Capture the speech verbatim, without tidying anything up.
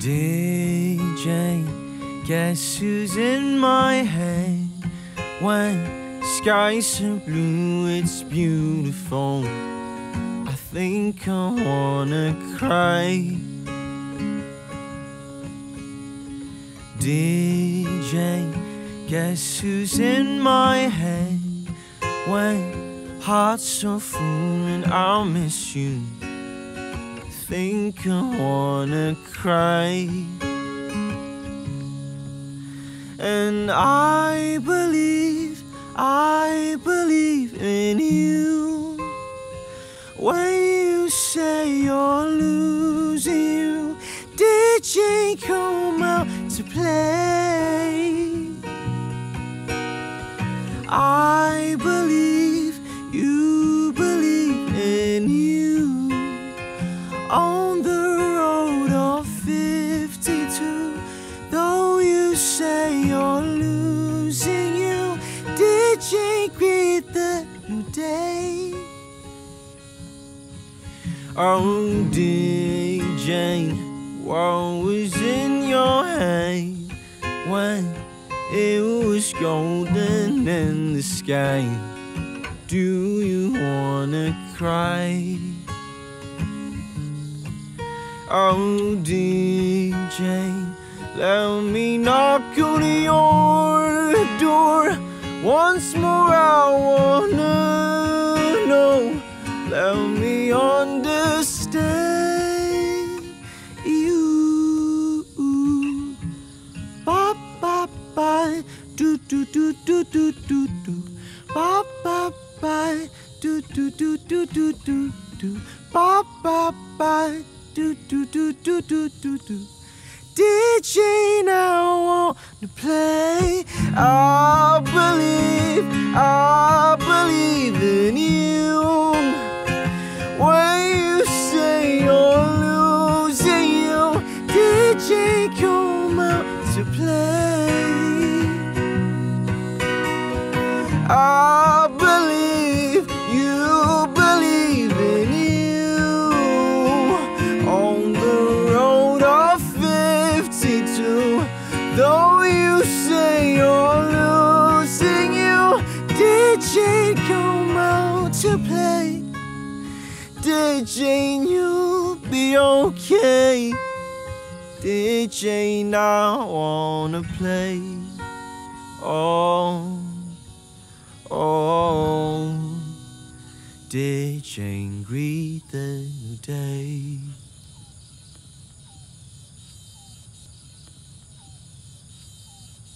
Dear Jane, guess who's in my head? When the sky's so blue, it's beautiful, I think I wanna cry. Dear Jane, guess who's in my head? When heart's so full and I'll miss you, I think I wanna cry. And I believe, I believe in you. When you say you're losing you, Dear Jane, come out to play. I believe you believe in you. On the road of fifty-two, though you say you're losing you, Dear Jane, greet the new day. Oh, Dear Jane, what was in your hand when it was golden in the sky? Do you wanna cry? Oh, Dear Jane, let me knock on your door once more. I wanna know, let me understand you. Ba ba ba, do do do do do do do. Ba ba ba, do do do do do do do. Ba ba ba. Do, do, do, do, do, do, do. Dear Jane, I want to play. I believe, I believe in you. When you say you're losing you, Dear Jane, come out to play. I believe you believe in you. Though you say you're losing you, Dear Jane, come out to play. Dear Jane, you'll be okay. Dear Jane, I wanna play. Oh, oh, Dear Jane, greet the new day.